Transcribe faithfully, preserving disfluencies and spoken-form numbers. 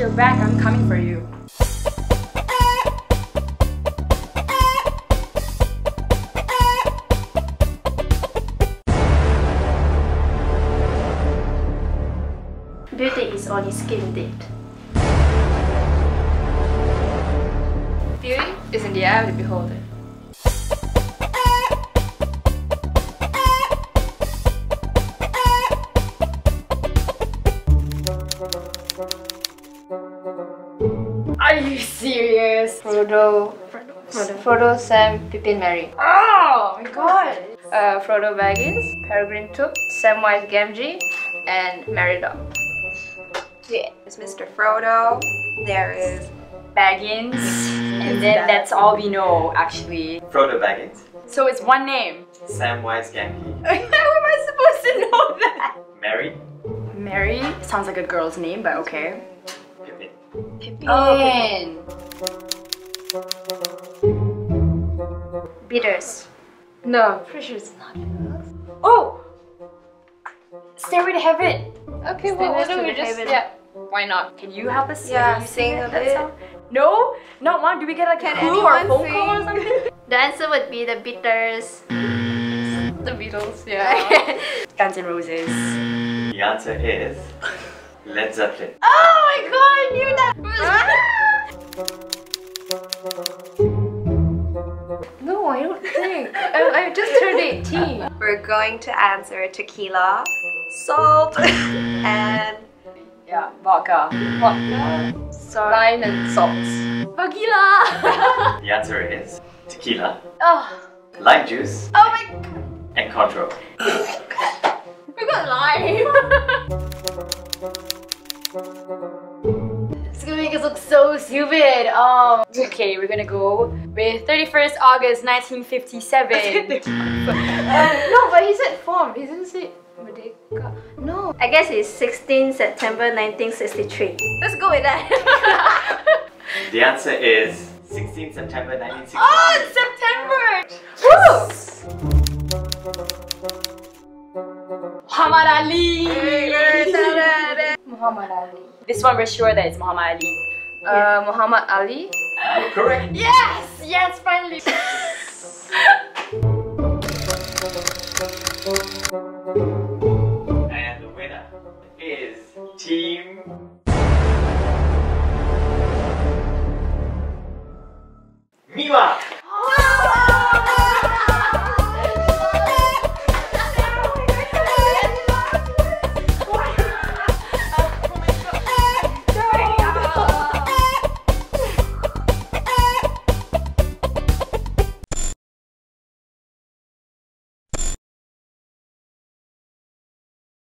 watch your back, I'm coming for you. Beauty is only skin deep. Beauty is in the eye of the beholder. Are you serious? Frodo, Frodo, Frodo, Sam, Pippin, Merry. Oh my god! Uh, Frodo Baggins, Peregrine Took, Samwise Gamgee, and Merry Dog. Yeah. There's Mister Frodo, there is Baggins, and then that's all we know actually. Frodo Baggins. So it's one name. Samwise Gamgee. How am I supposed to know that? Merry. Merry sounds like a girl's name, but okay. Pippin. Pippin. Oh. Beatles. No, pretty sure it's not Beatles. Oh, Stairway to Heaven. Okay, well, why don't we just heaven. yeah? Why not? Can you help us? Yeah, sing, sing a bit. Song? No, not one. Do we get like a clue or phone sing? call or something? The answer would be the Beatles. The Beatles, yeah. Guns and Roses. The answer is Led Zeppelin. Oh my god, I knew that! No, I don't think. I, I just turned eighteen. We're going to answer tequila, salt, and yeah, vodka. Vodka, salt, lime, and salt. Tequila. The answer is tequila. Oh. Lime juice. Oh my god. And control. We got lime! It's gonna make us look so stupid! Um, okay, we're gonna go with thirty-first of August nineteen fifty-seven. uh, no, but he said form. He didn't say Merdeka. No. I guess it's sixteenth of September nineteen sixty-three. Let's go with that. The answer is sixteenth of September nineteen sixty-three. Oh, it's September! Woo! Muhammad Ali! Muhammad Ali. This one we're sure that it's Muhammad Ali. Yeah. Uh, Muhammad Ali? You're correct. Yes! Yes, finally! And the winner is Team... Miwa!